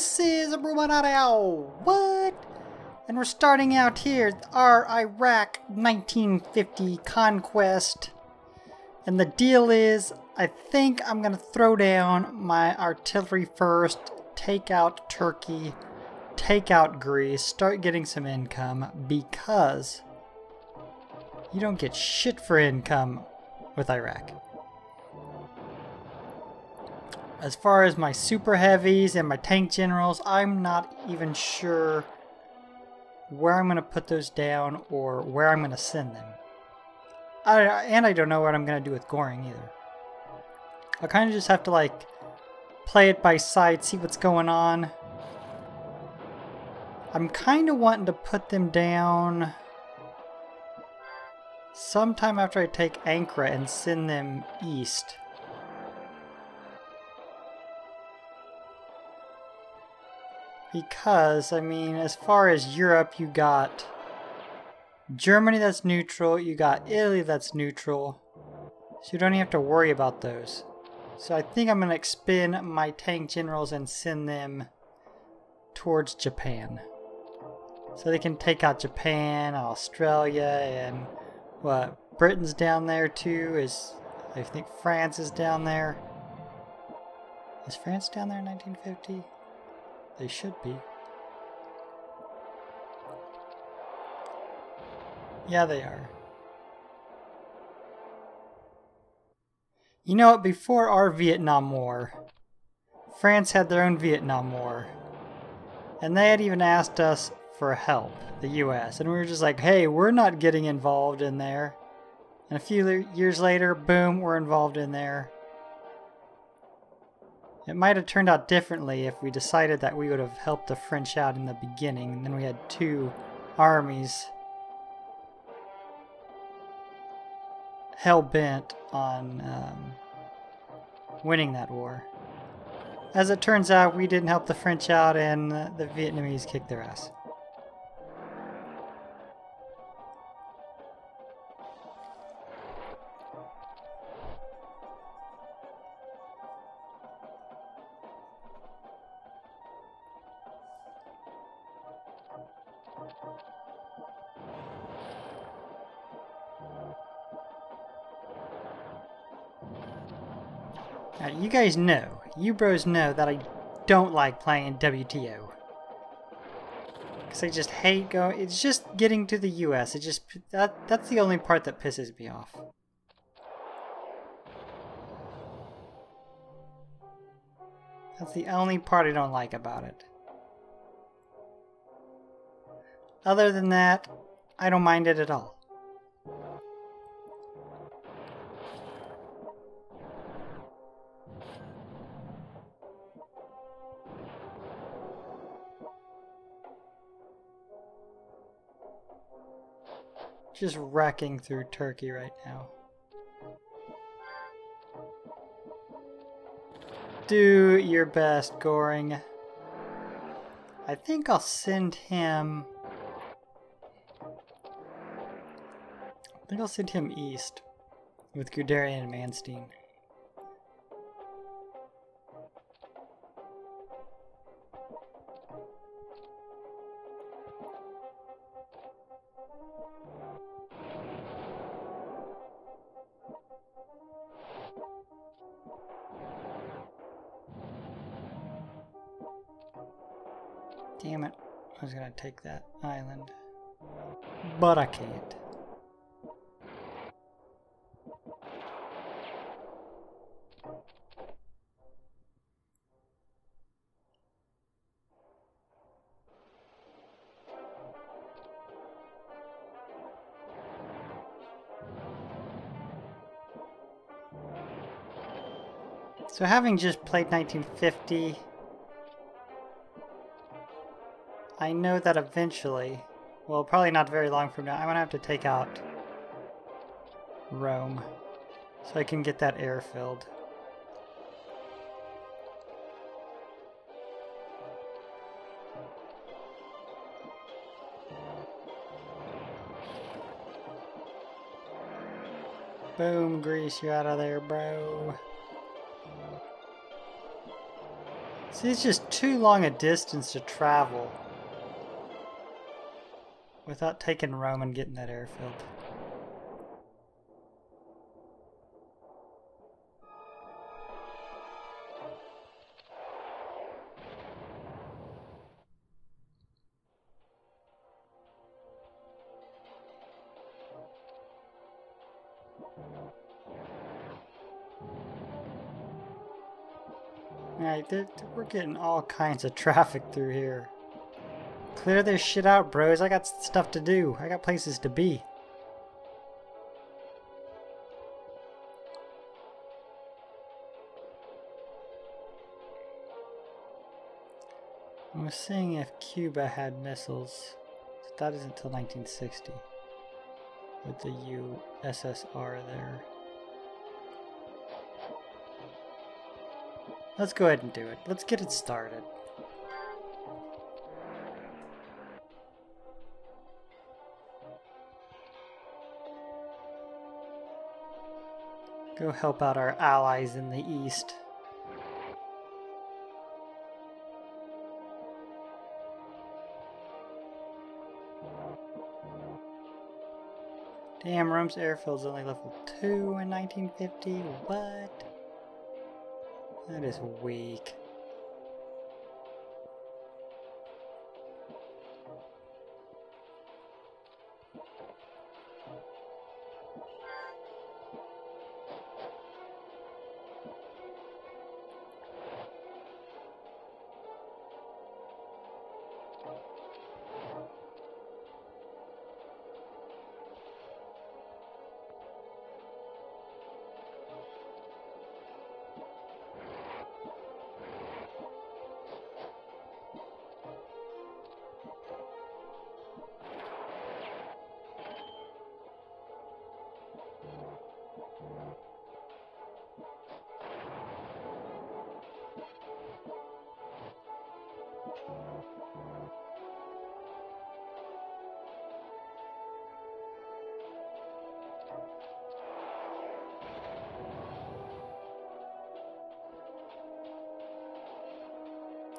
This is Rubanado! What? And we're starting out here, our Iraq 1950 conquest. And the deal is, I think I'm gonna throw down my artillery first, take out Turkey, take out Greece, start getting some income, because you don't get shit for income with Iraq. As far as my super heavies and my tank generals, I'm not even sure where I'm going to put those down or where I'm going to send them. And I don't know what I'm going to do with Göring either. I kind of just have to like play it by sight, see what's going on. I'm kind of wanting to put them down sometime after I take Ankara and send them east. Because, I mean, as far as Europe, you got Germany that's neutral, you got Italy that's neutral, so you don't even have to worry about those. So I think I'm going to expend my tank generals and send them towards Japan. So they can take out Japan, Australia, and what, Britain's down there too, is, I think France is down there. Is France down there in 1950? They should be. Yeah, they are. You know what? Before our Vietnam War, France had their own Vietnam War. And they had even asked us for help, the US. And we were just like, hey, we're not getting involved in there. And a few years later, boom, we're involved in there. It might have turned out differently if we decided that we would have helped the French out in the beginning, and then we had two armies hell-bent on winning that war. As it turns out, we didn't help the French out, and the Vietnamese kicked their ass. Now, you guys know, you bros know that I don't like playing WTO. Because I just hate going, it's just getting to the US, it just, that's the only part that pisses me off. That's the only part I don't like about it. Other than that, I don't mind it at all. Just wrecking through Turkey right now. Do your best, Göring. I think I'll send him... I think I'll send him east with Guderian and Manstein. Damn it, I was gonna take that island, but I can't. So having just played 1950, I know that eventually, well, probably not very long from now, I'm gonna have to take out Rome so I can get that air filled. Boom, Greece, you're out of there, bro. See, it's just too long a distance to travel without taking Rome and getting that airfield. Alright, we're getting all kinds of traffic through here. Clear this shit out, bros. I got stuff to do. I got places to be. I was seeing if Cuba had missiles. That isn't until 1960. With the USSR there. Let's go ahead and do it. Let's get it started. Go help out our allies in the east. Damn, Rome's airfield's only level 2 in 1950. What? That is weak.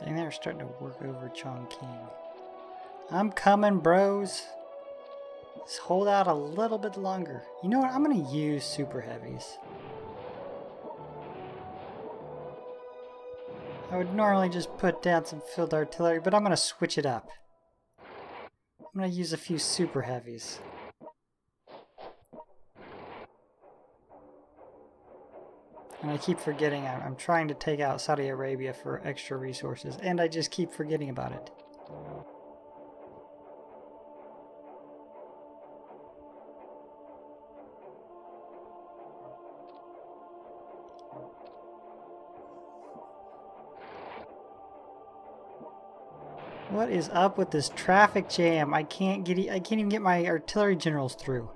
Dang, they're starting to work over Chongqing. I'm coming, bros. Let's hold out a little bit longer. You know what? I'm going to use super heavies. I would normally just put down some field artillery, but I'm going to switch it up. I'm going to use a few super heavies. And I keep forgetting, I'm trying to take out Saudi Arabia for extra resources, and I just keep forgetting about it. What is up with this traffic jam? I can't even get my artillery generals through.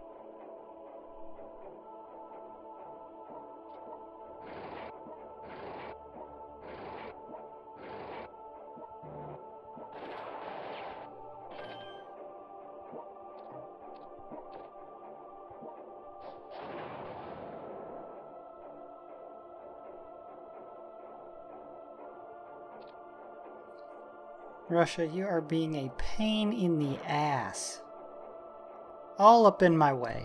Russia, you are being a pain in the ass. All up in my way.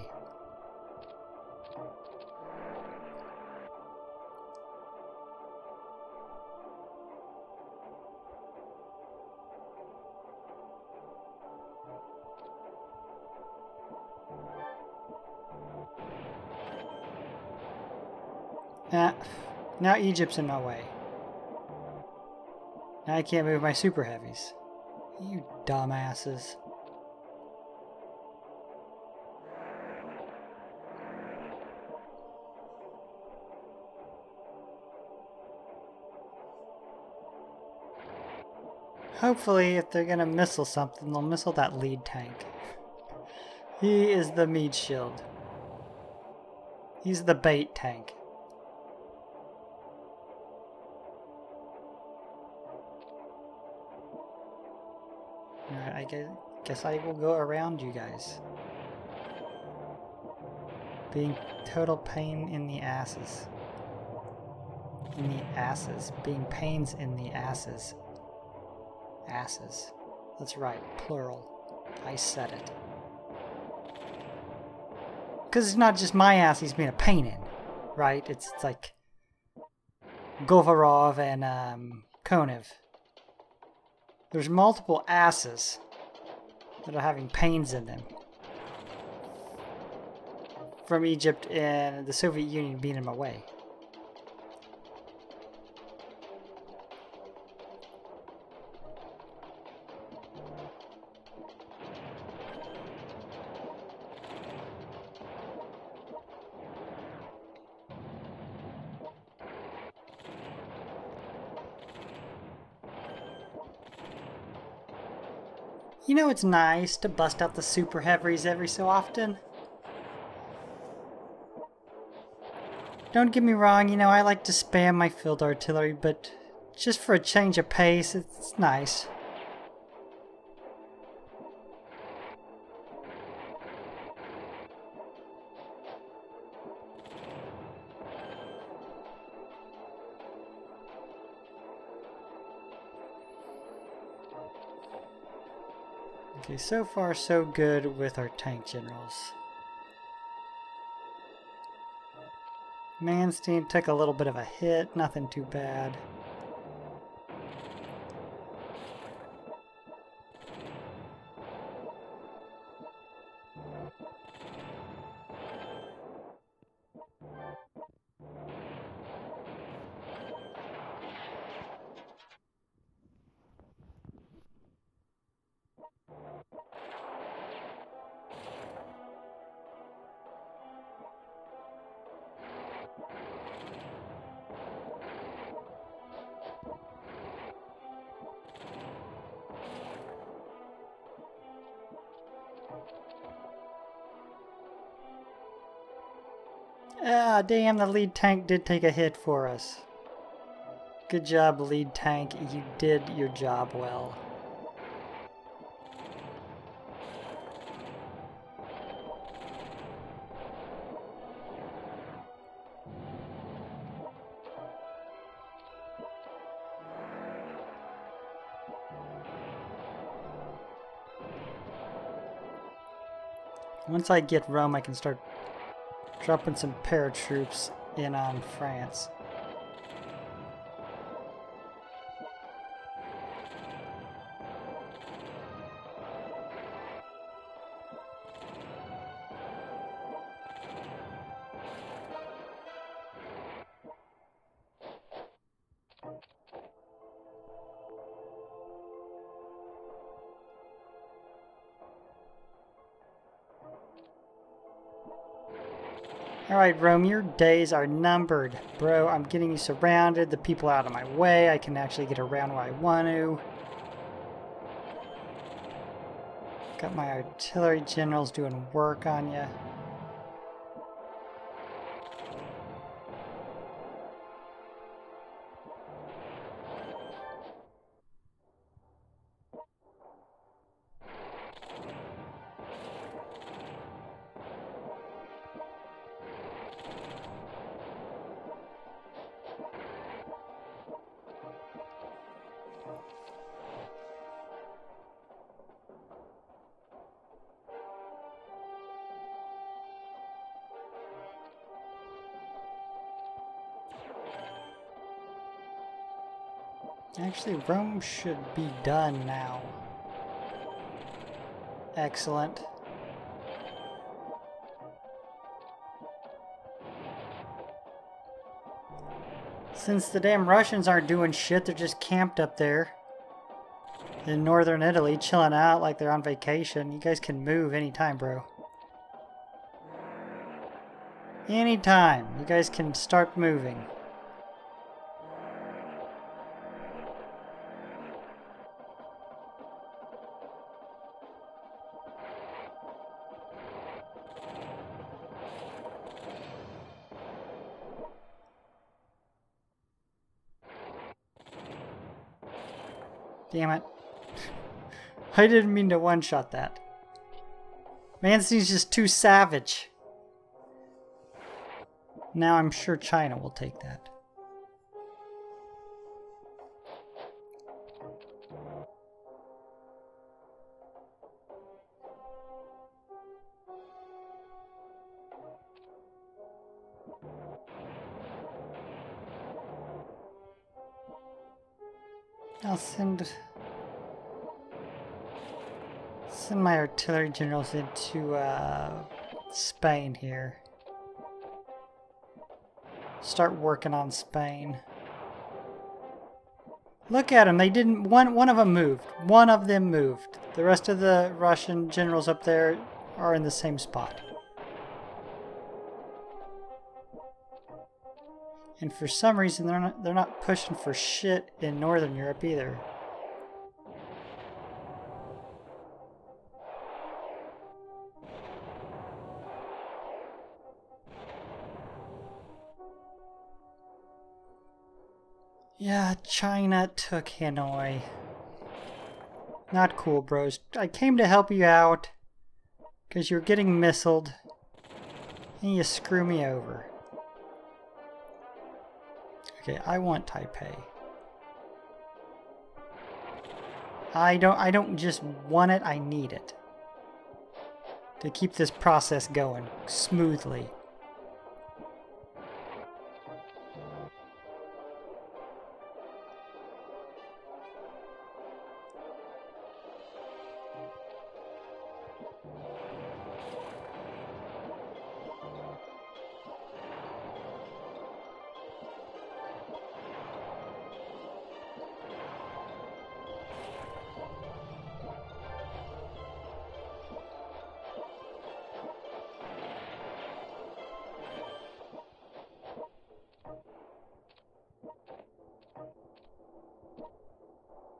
Now Egypt's in my way. Now I can't move my super heavies. You dumbasses. Hopefully, if they're gonna missile something, they'll missile that lead tank. He is the meat shield. He's the bait tank. Guess I will go around you guys. Being total pain in the asses. in the asses, being pains in the asses. Asses. That's right, plural. I said it. Because it's not just my ass he's being a pain in, right? It's like Govorov and Konev. There's multiple asses that are having pains in them. From Egypt and the Soviet Union being in my way. You know, it's nice to bust out the super heavies every so often. Don't get me wrong, you know, I like to spam my field artillery, but just for a change of pace, it's nice. Okay, so far so good with our tank generals. Manstein took a little bit of a hit, nothing too bad. Ah, damn, the lead tank did take a hit for us. Good job, lead tank. You did your job well. Once I get Rome, I can start dropping some paratroops in on France. Alright, Rome, your days are numbered. Bro, I'm getting you surrounded, the people out of my way, I can actually get around where I want to. Got my artillery generals doing work on you. Actually, Rome should be done now. Excellent. Since the damn Russians aren't doing shit, they're just camped up there in northern Italy, chilling out like they're on vacation. You guys can move anytime, bro. Anytime. You guys can start moving. Damn it. I didn't mean to one-shot that. Manstein's just too savage. Now I'm sure China will take that. I'll send my artillery generals into Spain here. Start working on Spain. Look at them. They didn't. One of them moved. One of them moved. The rest of the Russian generals up there are in the same spot. And for some reason, they're not pushing for shit in Northern Europe either. Yeah, China took Hanoi. Not cool, bros. I came to help you out because you were getting missiled and you screw me over. Okay, I want Taipei. I don't just want it, I need it. To keep this process going smoothly.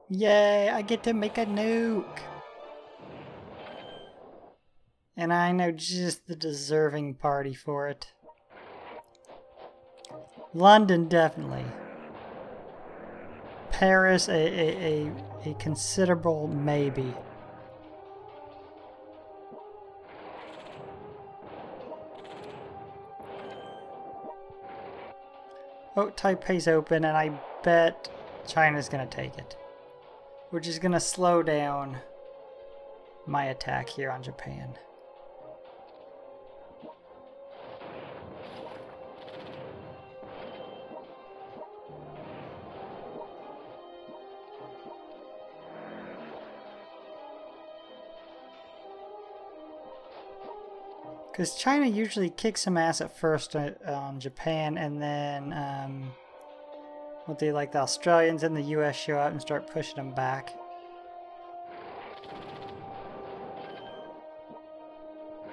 Yay, I get to make a nuke! And I know just the deserving party for it. London, definitely. Paris, a considerable maybe. Oh, Taipei's open and I bet China's gonna take it. Which is going to slow down my attack here on Japan. Because China usually kicks some ass at first on Japan, and then... What they like, the Australians and the US show up and start pushing them back.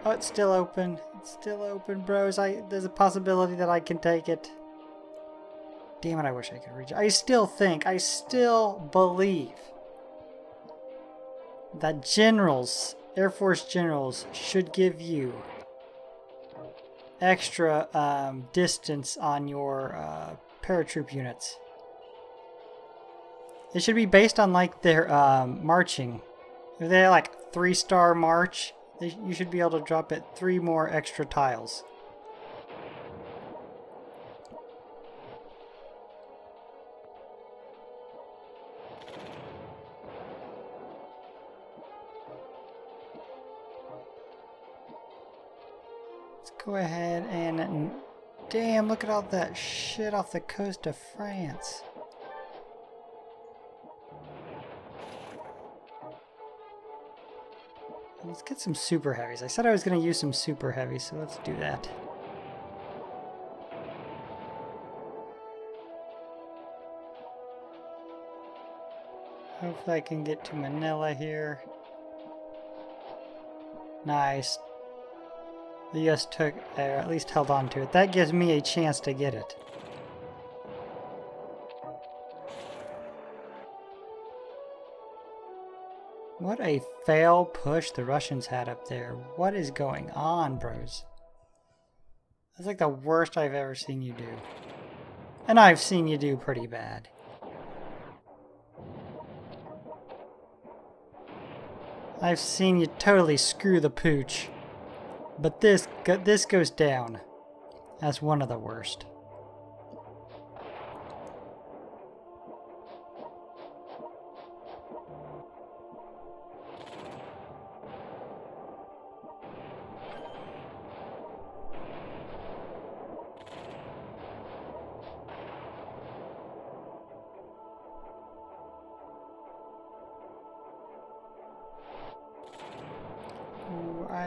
Oh, it's still open. It's still open, bros. There's a possibility that I can take it. Damn it, I wish I could reach it. I still believe that generals, Air Force generals, should give you extra distance on your paratroop units. It should be based on like their marching. If they're like 3-star march, you should be able to drop it 3 more extra tiles. Let's go ahead and damn, look at all that shit off the coast of France. Let's get some super heavies. I said I was going to use some super heavies, so let's do that. Hopefully I can get to Manila here. Nice. The U.S. took, or at least held on to it. That gives me a chance to get it. What a fail push the Russians had up there. What is going on, bros? That's like the worst I've ever seen you do. And I've seen you do pretty bad. I've seen you totally screw the pooch. But this goes down as one of the worst.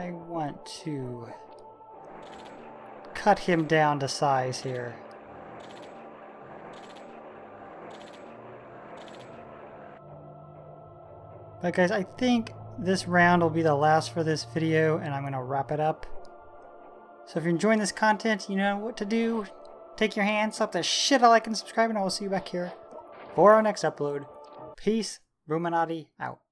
I want to cut him down to size here. But guys, I think this round will be the last for this video, and I'm going to wrap it up. So if you're enjoying this content, you know what to do. Take your hands, slap the shit out of like and subscribe, and I will see you back here for our next upload. Peace, Ruminati out.